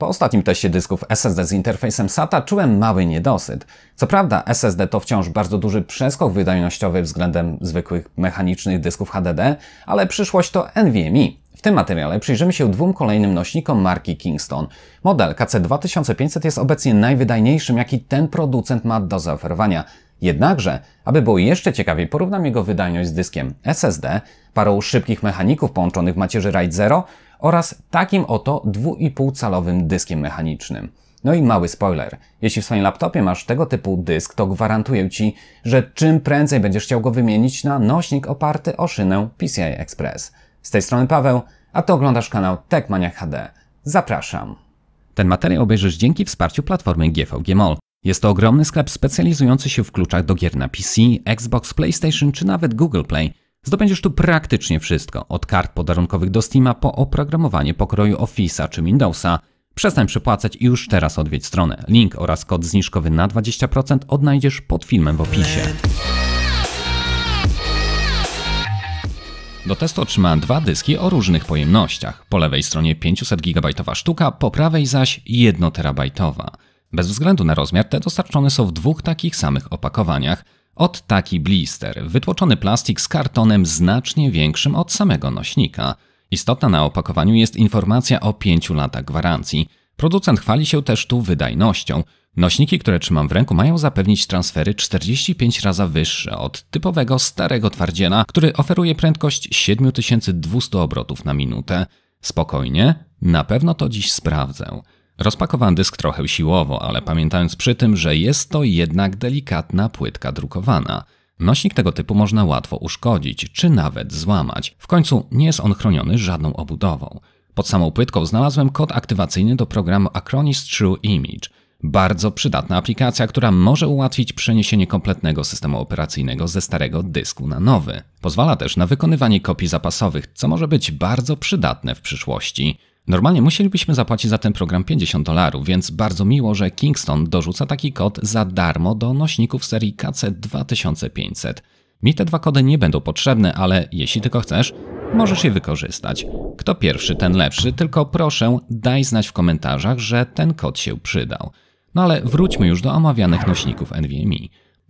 Po ostatnim teście dysków SSD z interfejsem SATA czułem mały niedosyt. Co prawda SSD to wciąż bardzo duży przeskok wydajnościowy względem zwykłych mechanicznych dysków HDD, ale przyszłość to NVMe. W tym materiale przyjrzymy się dwóm kolejnym nośnikom marki Kingston. Model KC2500 jest obecnie najwydajniejszym, jaki ten producent ma do zaoferowania. Jednakże, aby było jeszcze ciekawiej, porównam jego wydajność z dyskiem SSD, parą szybkich mechaników połączonych w macierzy RAID 0 oraz takim oto 2,5-calowym dyskiem mechanicznym. No i mały spoiler. Jeśli w swoim laptopie masz tego typu dysk, to gwarantuję Ci, że czym prędzej będziesz chciał go wymienić na nośnik oparty o szynę PCI Express. Z tej strony Paweł, a Ty oglądasz kanał TechManiacHD. Zapraszam. Ten materiał obejrzysz dzięki wsparciu platformy GVG-mol. Jest to ogromny sklep specjalizujący się w kluczach do gier na PC, Xbox, PlayStation czy nawet Google Play. Zdobędziesz tu praktycznie wszystko, od kart podarunkowych do Steama po oprogramowanie pokroju Office'a czy Windowsa. Przestań przepłacać i już teraz odwiedź stronę. Link oraz kod zniżkowy na 20% odnajdziesz pod filmem w opisie. Do testu otrzymałem dwa dyski o różnych pojemnościach. Po lewej stronie 500 GB sztuka, po prawej zaś 1 TB. Bez względu na rozmiar te dostarczone są w dwóch takich samych opakowaniach. Od taki blister, wytłoczony plastik z kartonem znacznie większym od samego nośnika. Istotna na opakowaniu jest informacja o 5 latach gwarancji. Producent chwali się też tu wydajnością. Nośniki, które trzymam w ręku, mają zapewnić transfery 45 razy wyższe od typowego starego twardziela, który oferuje prędkość 7200 obrotów na minutę. Spokojnie, na pewno to dziś sprawdzę. Rozpakowałem dysk trochę siłowo, ale pamiętając przy tym, że jest to jednak delikatna płytka drukowana. Nośnik tego typu można łatwo uszkodzić, czy nawet złamać. W końcu nie jest on chroniony żadną obudową. Pod samą płytką znalazłem kod aktywacyjny do programu Acronis True Image. Bardzo przydatna aplikacja, która może ułatwić przeniesienie kompletnego systemu operacyjnego ze starego dysku na nowy. Pozwala też na wykonywanie kopii zapasowych, co może być bardzo przydatne w przyszłości. Normalnie musielibyśmy zapłacić za ten program $50, więc bardzo miło, że Kingston dorzuca taki kod za darmo do nośników serii KC2500. Mi te dwa kody nie będą potrzebne, ale jeśli tylko chcesz, możesz je wykorzystać. Kto pierwszy, ten lepszy, tylko proszę daj znać w komentarzach, że ten kod się przydał. No ale wróćmy już do omawianych nośników NVMe.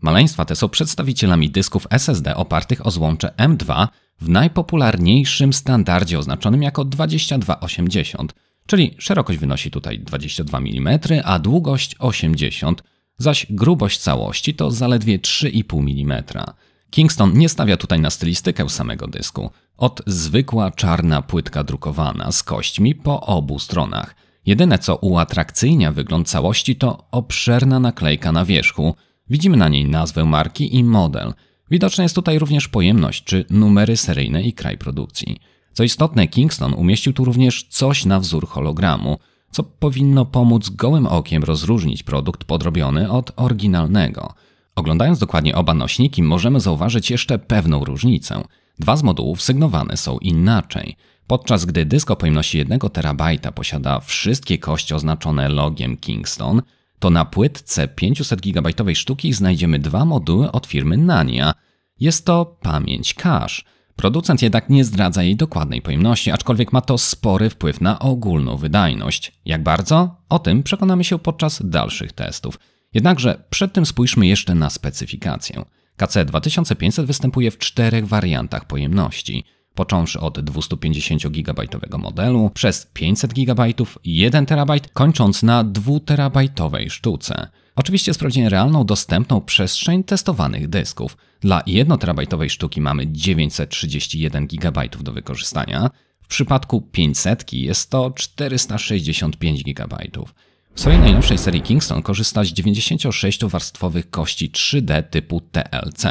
Maleństwa te są przedstawicielami dysków SSD opartych o złącze M.2 w najpopularniejszym standardzie oznaczonym jako 2280, czyli szerokość wynosi tutaj 22 mm, a długość 80, zaś grubość całości to zaledwie 3,5 mm. Kingston nie stawia tutaj na stylistykę samego dysku. Od zwykła czarna płytka drukowana z kośćmi po obu stronach. Jedyne co uatrakcyjnia wygląd całości to obszerna naklejka na wierzchu. Widzimy na niej nazwę marki i model. Widoczna jest tutaj również pojemność czy numery seryjne i kraj produkcji. Co istotne, Kingston umieścił tu również coś na wzór hologramu, co powinno pomóc gołym okiem rozróżnić produkt podrobiony od oryginalnego. Oglądając dokładnie oba nośniki możemy zauważyć jeszcze pewną różnicę. Dwa z modułów sygnowane są inaczej. Podczas gdy dysk o pojemności 1 TB posiada wszystkie kości oznaczone logiem Kingston, to na płytce 500 GB sztuki znajdziemy dwa moduły od firmy Nania. Jest to pamięć cache. Producent jednak nie zdradza jej dokładnej pojemności, aczkolwiek ma to spory wpływ na ogólną wydajność. Jak bardzo? O tym przekonamy się podczas dalszych testów. Jednakże przed tym spójrzmy jeszcze na specyfikację. KC2500 występuje w 4 wariantach pojemności, począwszy od 250 GB modelu, przez 500 GB, 1 TB, kończąc na 2 terabajtowej sztuce. Oczywiście sprawdzimy realną dostępną przestrzeń testowanych dysków. Dla 1 terabajtowej sztuki mamy 931 GB do wykorzystania, w przypadku 500 jest to 465 GB. W swojej najnowszej serii Kingston korzysta z 96-warstwowych kości 3D typu TLC.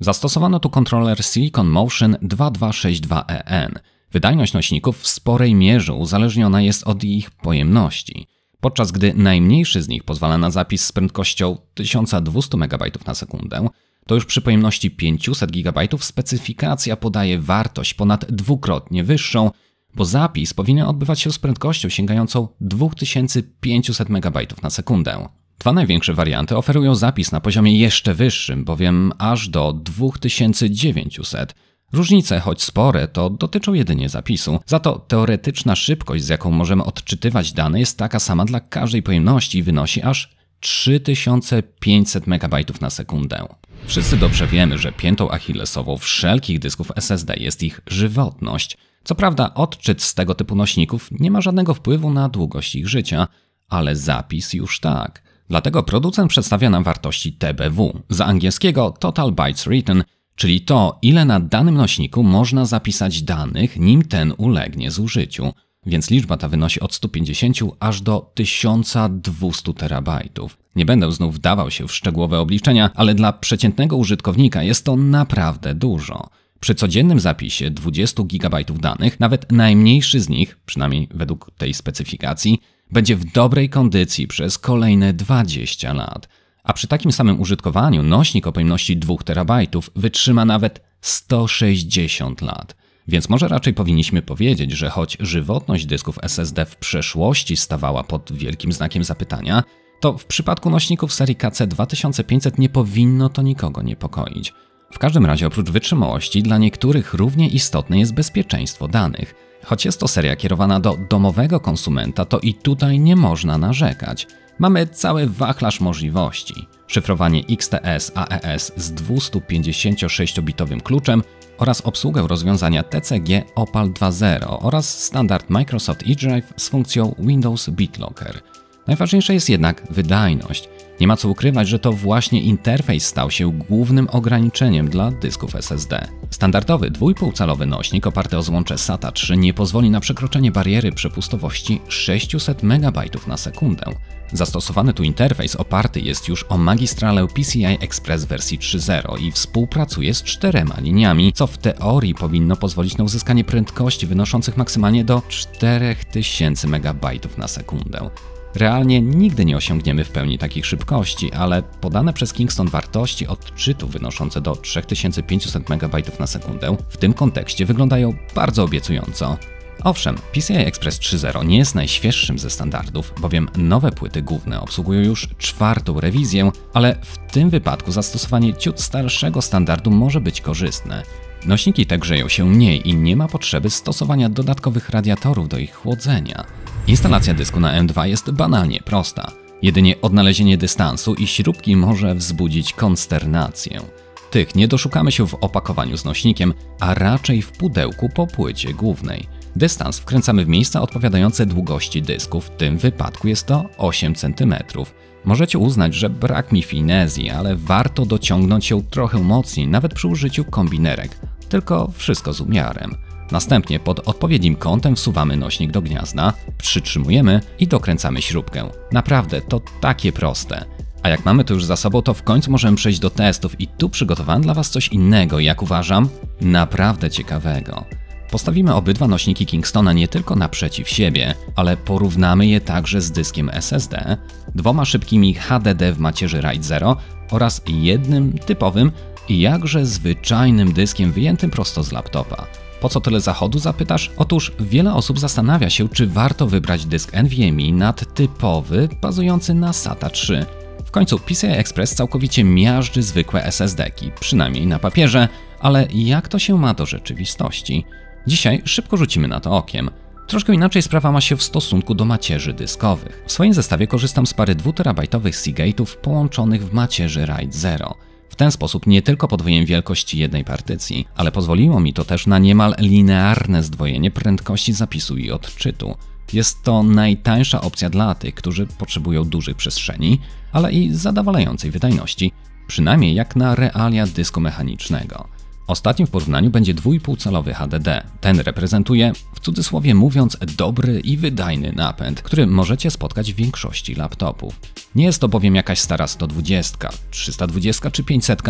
Zastosowano tu kontroler Silicon Motion 2262EN. Wydajność nośników w sporej mierze uzależniona jest od ich pojemności, podczas gdy najmniejszy z nich pozwala na zapis z prędkością 1200 MB na sekundę, to już przy pojemności 500 GB specyfikacja podaje wartość ponad dwukrotnie wyższą, bo zapis powinien odbywać się z prędkością sięgającą 2500 MB na sekundę. Dwa największe warianty oferują zapis na poziomie jeszcze wyższym, bowiem aż do 2900. Różnice, choć spore, to dotyczą jedynie zapisu. Za to teoretyczna szybkość, z jaką możemy odczytywać dane, jest taka sama dla każdej pojemności i wynosi aż 3500 MB na sekundę. Wszyscy dobrze wiemy, że piętą achillesową wszelkich dysków SSD jest ich żywotność. Co prawda odczyt z tego typu nośników nie ma żadnego wpływu na długość ich życia, ale zapis już tak. Dlatego producent przedstawia nam wartości TBW, z angielskiego Total Bytes Written, czyli to, ile na danym nośniku można zapisać danych, nim ten ulegnie zużyciu. Więc liczba ta wynosi od 150 aż do 1200 terabajtów. Nie będę znów wdawał się w szczegółowe obliczenia, ale dla przeciętnego użytkownika jest to naprawdę dużo. Przy codziennym zapisie 20 GB danych, nawet najmniejszy z nich, przynajmniej według tej specyfikacji, będzie w dobrej kondycji przez kolejne 20 lat. A przy takim samym użytkowaniu nośnik o pojemności 2 terabajtów wytrzyma nawet 160 lat. Więc może raczej powinniśmy powiedzieć, że choć żywotność dysków SSD w przeszłości stawała pod wielkim znakiem zapytania, to w przypadku nośników serii KC2500 nie powinno to nikogo niepokoić. W każdym razie oprócz wytrzymałości dla niektórych równie istotne jest bezpieczeństwo danych. Choć jest to seria kierowana do domowego konsumenta, to i tutaj nie można narzekać. Mamy cały wachlarz możliwości. Szyfrowanie XTS-AES z 256-bitowym kluczem oraz obsługę rozwiązania TCG OPAL 2.0 oraz standard Microsoft eDrive z funkcją Windows BitLocker. Najważniejsza jest jednak wydajność. Nie ma co ukrywać, że to właśnie interfejs stał się głównym ograniczeniem dla dysków SSD. Standardowy 2,5-calowy nośnik oparty o złącze SATA 3 nie pozwoli na przekroczenie bariery przepustowości 600 MB na sekundę. Zastosowany tu interfejs oparty jest już o magistralę PCI Express wersji 3.0 i współpracuje z 4 liniami, co w teorii powinno pozwolić na uzyskanie prędkości wynoszących maksymalnie do 4000 MB na sekundę. Realnie nigdy nie osiągniemy w pełni takich szybkości, ale podane przez Kingston wartości odczytu wynoszące do 3500 MB na sekundę w tym kontekście wyglądają bardzo obiecująco. Owszem, PCI Express 3.0 nie jest najświeższym ze standardów, bowiem nowe płyty główne obsługują już 4. rewizję, ale w tym wypadku zastosowanie ciut starszego standardu może być korzystne. Nośniki te grzeją się mniej i nie ma potrzeby stosowania dodatkowych radiatorów do ich chłodzenia. Instalacja dysku na M.2 jest banalnie prosta. Jedynie odnalezienie dystansu i śrubki może wzbudzić konsternację. Tych nie doszukamy się w opakowaniu z nośnikiem, a raczej w pudełku po płycie głównej. Dystans wkręcamy w miejsca odpowiadające długości dysku, w tym wypadku jest to 8 cm. Możecie uznać, że brak mi finezji, ale warto dociągnąć ją trochę mocniej, nawet przy użyciu kombinerek. Tylko wszystko z umiarem. Następnie pod odpowiednim kątem wsuwamy nośnik do gniazda, przytrzymujemy i dokręcamy śrubkę. Naprawdę, to takie proste. A jak mamy to już za sobą, to w końcu możemy przejść do testów i tu przygotowałem dla Was coś innego, jak uważam, naprawdę ciekawego. Postawimy obydwa nośniki Kingstona nie tylko naprzeciw siebie, ale porównamy je także z dyskiem SSD, 2 szybkimi HDD w macierzy RAID 0 oraz jednym typowym i jakże zwyczajnym dyskiem wyjętym prosto z laptopa. Po co tyle zachodu, zapytasz? Otóż wiele osób zastanawia się, czy warto wybrać dysk NVMe nad typowy, bazujący na SATA 3. W końcu PCI Express całkowicie miażdży zwykłe SSD-ki, przynajmniej na papierze, ale jak to się ma do rzeczywistości? Dzisiaj szybko rzucimy na to okiem. Troszkę inaczej sprawa ma się w stosunku do macierzy dyskowych. W swoim zestawie korzystam z pary 2TB Seagate'ów połączonych w macierzy RAID 0. W ten sposób nie tylko podwoiłem wielkość jednej partycji, ale pozwoliło mi to też na niemal linearne zdwojenie prędkości zapisu i odczytu. Jest to najtańsza opcja dla tych, którzy potrzebują dużych przestrzeni, ale i zadowalającej wydajności, przynajmniej jak na realia dysku mechanicznego. Ostatnim w porównaniu będzie 2,5-calowy HDD. Ten reprezentuje, w cudzysłowie mówiąc, dobry i wydajny napęd, który możecie spotkać w większości laptopów. Nie jest to bowiem jakaś stara 120, 320 czy 500.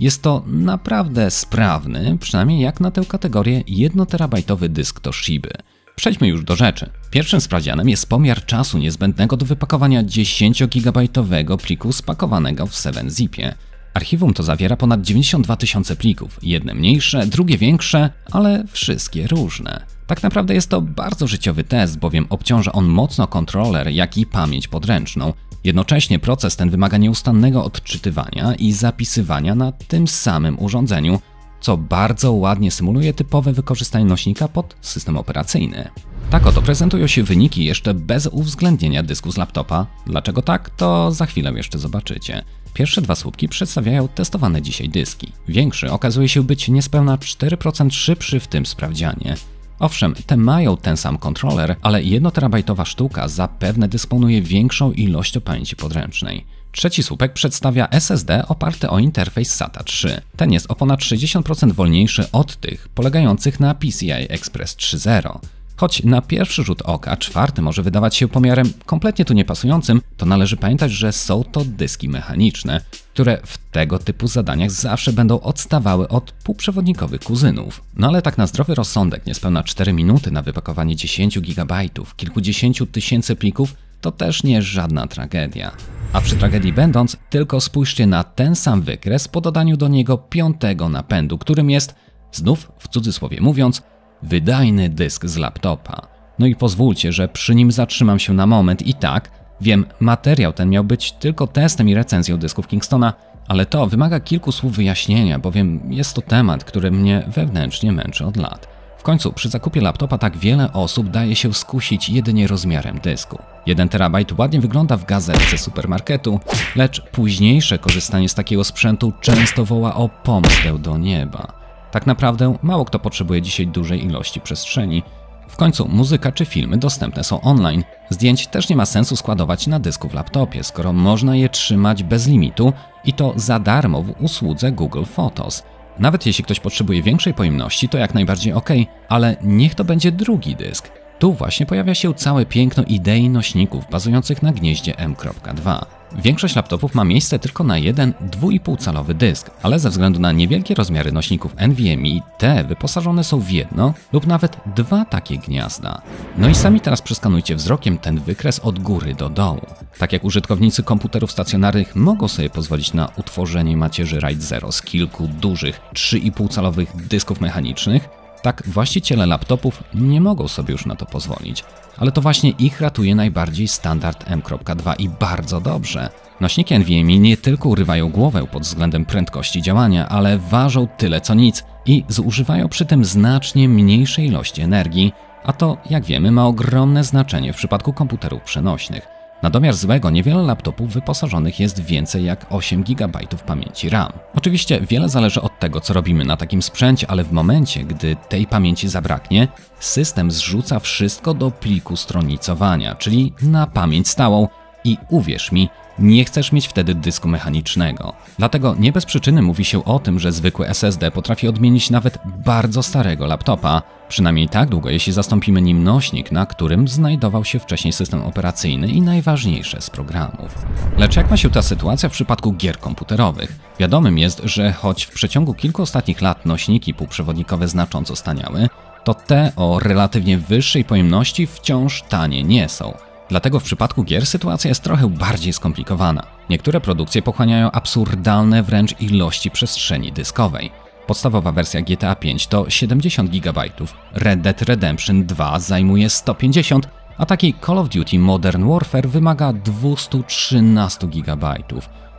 Jest to naprawdę sprawny, przynajmniej jak na tę kategorię, 1TB dysk Toshiby. Przejdźmy już do rzeczy. Pierwszym sprawdzianem jest pomiar czasu niezbędnego do wypakowania 10-gigabajtowego pliku spakowanego w 7-Zipie. Archiwum to zawiera ponad 92 tysiące plików, jedne mniejsze, drugie większe, ale wszystkie różne. Tak naprawdę jest to bardzo życiowy test, bowiem obciąża on mocno kontroler, jak i pamięć podręczną. Jednocześnie proces ten wymaga nieustannego odczytywania i zapisywania na tym samym urządzeniu, co bardzo ładnie symuluje typowe wykorzystanie nośnika pod system operacyjny. Tak oto prezentują się wyniki jeszcze bez uwzględnienia dysku z laptopa. Dlaczego tak, to za chwilę jeszcze zobaczycie. Pierwsze dwa słupki przedstawiają testowane dzisiaj dyski. Większy okazuje się być niespełna 4% szybszy w tym sprawdzianie. Owszem, te mają ten sam kontroler, ale 1 terabajtowa sztuka zapewne dysponuje większą ilością pamięci podręcznej. Trzeci słupek przedstawia SSD oparty o interfejs SATA 3. Ten jest o ponad 60% wolniejszy od tych polegających na PCI Express 3.0. Choć na pierwszy rzut oka czwarty może wydawać się pomiarem kompletnie tu niepasującym, to należy pamiętać, że są to dyski mechaniczne, które w tego typu zadaniach zawsze będą odstawały od półprzewodnikowych kuzynów. No ale tak na zdrowy rozsądek niespełna 4 minuty na wypakowanie 10 GB, kilkudziesięciu tysięcy plików to też nie żadna tragedia. A przy tragedii będąc, tylko spójrzcie na ten sam wykres po dodaniu do niego 5. napędu, którym jest, znów w cudzysłowie mówiąc, wydajny dysk z laptopa. No i pozwólcie, że przy nim zatrzymam się na moment i tak, wiem, materiał ten miał być tylko testem i recenzją dysków Kingstona, ale to wymaga kilku słów wyjaśnienia, bowiem jest to temat, który mnie wewnętrznie męczy od lat. W końcu przy zakupie laptopa tak wiele osób daje się skusić jedynie rozmiarem dysku. 1 terabajt ładnie wygląda w gazetce supermarketu, lecz późniejsze korzystanie z takiego sprzętu często woła o pomstę do nieba. Tak naprawdę mało kto potrzebuje dzisiaj dużej ilości przestrzeni. W końcu muzyka czy filmy dostępne są online. Zdjęć też nie ma sensu składować na dysku w laptopie, skoro można je trzymać bez limitu i to za darmo w usłudze Google Photos. Nawet jeśli ktoś potrzebuje większej pojemności, to jak najbardziej ok, ale niech to będzie drugi dysk. Tu właśnie pojawia się całe piękno idei nośników bazujących na gnieździe M.2. Większość laptopów ma miejsce tylko na jeden 2,5-calowy dysk, ale ze względu na niewielkie rozmiary nośników NVMe te wyposażone są w 1 lub nawet 2 takie gniazda. No i sami teraz przeskanujcie wzrokiem ten wykres od góry do dołu. Tak jak użytkownicy komputerów stacjonarnych mogą sobie pozwolić na utworzenie macierzy RAID 0 z kilku dużych 3,5-calowych dysków mechanicznych, tak właściciele laptopów nie mogą sobie już na to pozwolić, ale to właśnie ich ratuje najbardziej standard M.2 i bardzo dobrze. Nośniki NVMe nie tylko urywają głowę pod względem prędkości działania, ale ważą tyle co nic i zużywają przy tym znacznie mniejszej ilości energii, a to jak wiemy ma ogromne znaczenie w przypadku komputerów przenośnych. Na domiar złego niewiele laptopów wyposażonych jest więcej jak 8 GB pamięci RAM. Oczywiście wiele zależy od tego, co robimy na takim sprzęcie, ale w momencie, gdy tej pamięci zabraknie, system zrzuca wszystko do pliku stronicowania, czyli na pamięć stałą i uwierz mi, nie chcesz mieć wtedy dysku mechanicznego. Dlatego nie bez przyczyny mówi się o tym, że zwykły SSD potrafi odmienić nawet bardzo starego laptopa, przynajmniej tak długo, jeśli zastąpimy nim nośnik, na którym znajdował się wcześniej system operacyjny i najważniejsze z programów. Lecz jak ma się ta sytuacja w przypadku gier komputerowych? Wiadomym jest, że choć w przeciągu kilku ostatnich lat nośniki półprzewodnikowe znacząco staniały, to te o relatywnie wyższej pojemności wciąż tanie nie są. Dlatego w przypadku gier sytuacja jest trochę bardziej skomplikowana. Niektóre produkcje pochłaniają absurdalne wręcz ilości przestrzeni dyskowej. Podstawowa wersja GTA 5 to 70 GB, Red Dead Redemption 2 zajmuje 150, a taki Call of Duty Modern Warfare wymaga 213 GB.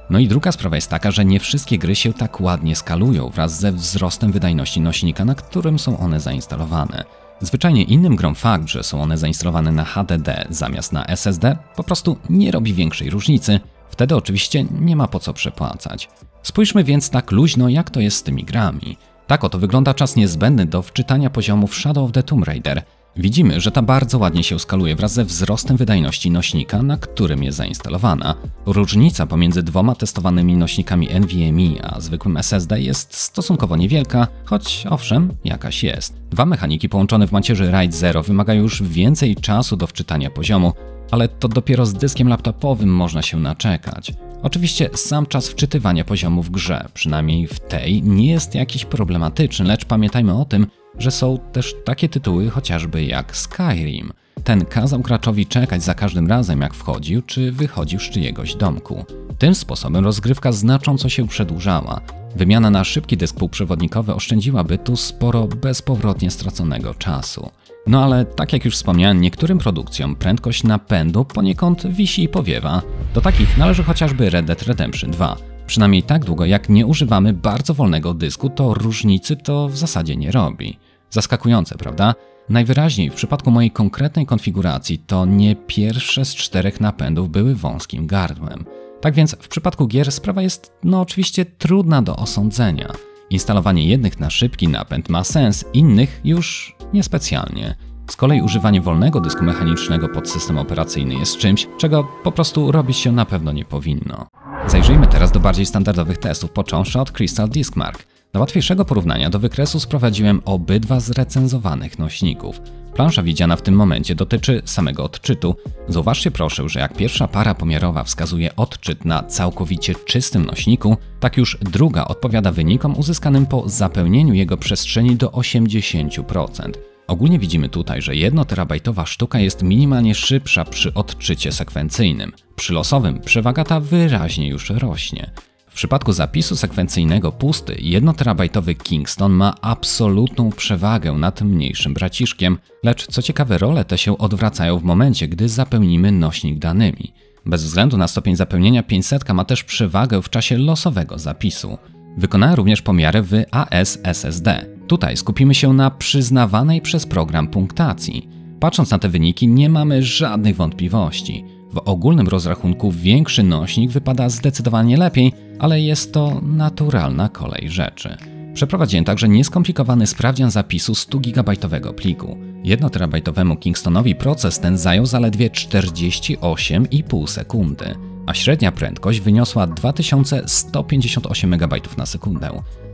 No i druga sprawa jest taka, że nie wszystkie gry się tak ładnie skalują wraz ze wzrostem wydajności nośnika, na którym są one zainstalowane. Zwyczajnie innym grom fakt, że są one zainstalowane na HDD zamiast na SSD, po prostu nie robi większej różnicy, wtedy oczywiście nie ma po co przepłacać. Spójrzmy więc tak luźno, jak to jest z tymi grami. Tak oto wygląda czas niezbędny do wczytania poziomów Shadow of the Tomb Raider. Widzimy, że ta bardzo ładnie się skaluje wraz ze wzrostem wydajności nośnika, na którym jest zainstalowana. Różnica pomiędzy dwoma testowanymi nośnikami NVMe a zwykłym SSD jest stosunkowo niewielka, choć owszem, jakaś jest. Dwa mechaniki połączone w macierzy RAID 0 wymagają już więcej czasu do wczytania poziomu, ale to dopiero z dyskiem laptopowym można się naczekać. Oczywiście sam czas wczytywania poziomu w grze, przynajmniej w tej, nie jest jakiś problematyczny, lecz pamiętajmy o tym, że są też takie tytuły chociażby jak Skyrim. Ten kazał graczowi czekać za każdym razem jak wchodził czy wychodził z czyjegoś domku. Tym sposobem rozgrywka znacząco się przedłużała. Wymiana na szybki dysk półprzewodnikowy oszczędziłaby tu sporo bezpowrotnie straconego czasu. No ale tak jak już wspomniałem, niektórym produkcjom prędkość napędu poniekąd wisi i powiewa. Do takich należy chociażby Red Dead Redemption 2. Przynajmniej tak długo, jak nie używamy bardzo wolnego dysku, to różnicy to w zasadzie nie robi. Zaskakujące, prawda? Najwyraźniej w przypadku mojej konkretnej konfiguracji to nie pierwsze z 4 napędów były wąskim gardłem. Tak więc w przypadku gier sprawa jest no oczywiście trudna do osądzenia. Instalowanie jednych na szybki napęd ma sens, innych już niespecjalnie. Z kolei używanie wolnego dysku mechanicznego pod system operacyjny jest czymś, czego po prostu robić się na pewno nie powinno. Zajrzyjmy teraz do bardziej standardowych testów, począwszy od Crystal Disk Mark. Do łatwiejszego porównania do wykresu sprowadziłem obydwa z recenzowanych nośników. Plansza widziana w tym momencie dotyczy samego odczytu. Zauważcie proszę, że jak pierwsza para pomiarowa wskazuje odczyt na całkowicie czystym nośniku, tak już druga odpowiada wynikom uzyskanym po zapełnieniu jego przestrzeni do 80%. Ogólnie widzimy tutaj, że 1-terabajtowa sztuka jest minimalnie szybsza przy odczycie sekwencyjnym. Przy losowym przewaga ta wyraźnie już rośnie. W przypadku zapisu sekwencyjnego pusty 1-terabajtowy Kingston ma absolutną przewagę nad mniejszym braciszkiem, lecz co ciekawe role te się odwracają w momencie, gdy zapełnimy nośnik danymi. Bez względu na stopień zapełnienia 500 ma też przewagę w czasie losowego zapisu. Wykonałem również pomiary w AS SSD. Tutaj skupimy się na przyznawanej przez program punktacji. Patrząc na te wyniki nie mamy żadnych wątpliwości. W ogólnym rozrachunku większy nośnik wypada zdecydowanie lepiej, ale jest to naturalna kolej rzeczy. Przeprowadziłem także nieskomplikowany sprawdzian zapisu 100-gigabajtowego pliku. 1-terabajtowemu Kingstonowi proces ten zajął zaledwie 48,5 sekundy, a średnia prędkość wyniosła 2158 MB na sekundę.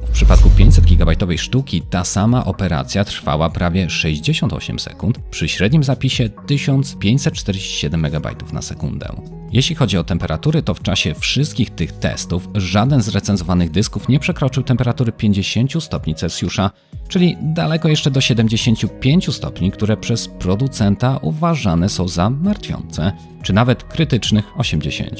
W przypadku 500-gigabajtowej sztuki ta sama operacja trwała prawie 68 sekund, przy średnim zapisie 1547 MB na sekundę. Jeśli chodzi o temperatury, to w czasie wszystkich tych testów żaden z recenzowanych dysków nie przekroczył temperatury 50 stopni Celsjusza, czyli daleko jeszcze do 75 stopni, które przez producenta uważane są za martwiące, czy nawet krytycznych 80.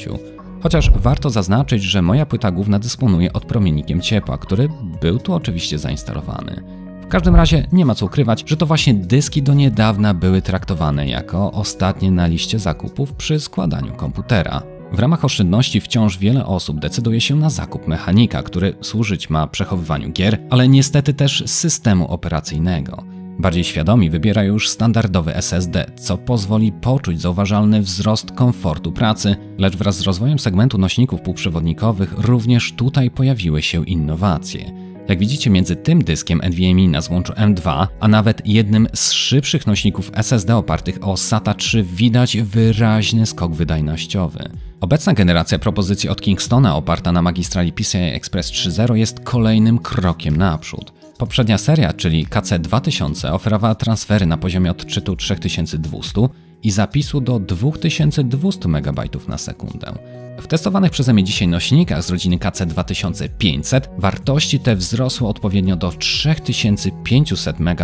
Chociaż warto zaznaczyć, że moja płyta główna dysponuje odpromiennikiem ciepła, który był tu oczywiście zainstalowany. W każdym razie nie ma co ukrywać, że to właśnie dyski do niedawna były traktowane jako ostatnie na liście zakupów przy składaniu komputera. W ramach oszczędności wciąż wiele osób decyduje się na zakup mechanika, który służyć ma przechowywaniu gier, ale niestety też systemu operacyjnego. Bardziej świadomi wybierają już standardowy SSD, co pozwoli poczuć zauważalny wzrost komfortu pracy, lecz wraz z rozwojem segmentu nośników półprzewodnikowych również tutaj pojawiły się innowacje. Jak widzicie, między tym dyskiem NVMe na złączu M.2, a nawet jednym z szybszych nośników SSD opartych o SATA 3 widać wyraźny skok wydajnościowy. Obecna generacja propozycji od Kingstona oparta na magistrali PCI Express 3.0 jest kolejnym krokiem naprzód. Poprzednia seria, czyli KC2000, oferowała transfery na poziomie odczytu 3200 i zapisu do 2200 MB na sekundę. W testowanych przeze mnie dzisiaj nośnikach z rodziny KC2500 wartości te wzrosły odpowiednio do 3500 MB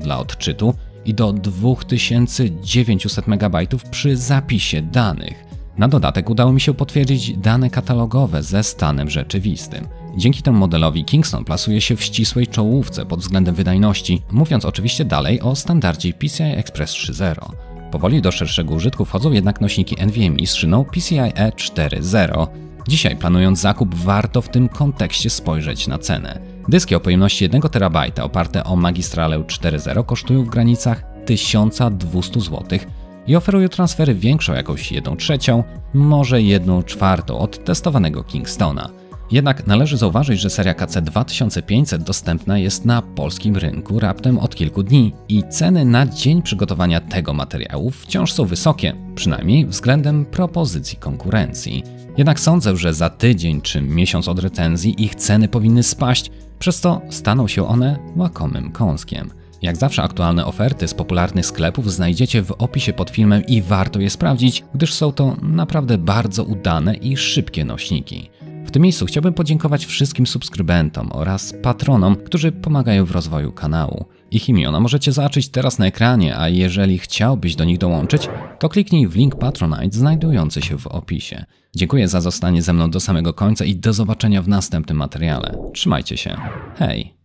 dla odczytu i do 2900 MB przy zapisie danych. Na dodatek udało mi się potwierdzić dane katalogowe ze stanem rzeczywistym. Dzięki temu modelowi Kingston plasuje się w ścisłej czołówce pod względem wydajności, mówiąc oczywiście dalej o standardzie PCI Express 3.0. Powoli do szerszego użytku wchodzą jednak nośniki NVMe z szyną PCIe 4.0. Dzisiaj planując zakup warto w tym kontekście spojrzeć na cenę. Dyski o pojemności 1 TB oparte o magistralę 4.0 kosztują w granicach 1200 zł i oferują transfery większą jakąś 1/3, może 1/4 od testowanego Kingstona. Jednak należy zauważyć, że seria KC2500 dostępna jest na polskim rynku raptem od kilku dni i ceny na dzień przygotowania tego materiału wciąż są wysokie, przynajmniej względem propozycji konkurencji. Jednak sądzę, że za tydzień czy miesiąc od recenzji ich ceny powinny spaść, przez co staną się one łakomym kąskiem. Jak zawsze aktualne oferty z popularnych sklepów znajdziecie w opisie pod filmem i warto je sprawdzić, gdyż są to naprawdę bardzo udane i szybkie nośniki. W tym miejscu chciałbym podziękować wszystkim subskrybentom oraz patronom, którzy pomagają w rozwoju kanału. Ich imiona możecie zobaczyć teraz na ekranie, a jeżeli chciałbyś do nich dołączyć, to kliknij w link Patronite znajdujący się w opisie. Dziękuję za zostanie ze mną do samego końca i do zobaczenia w następnym materiale. Trzymajcie się. Hej!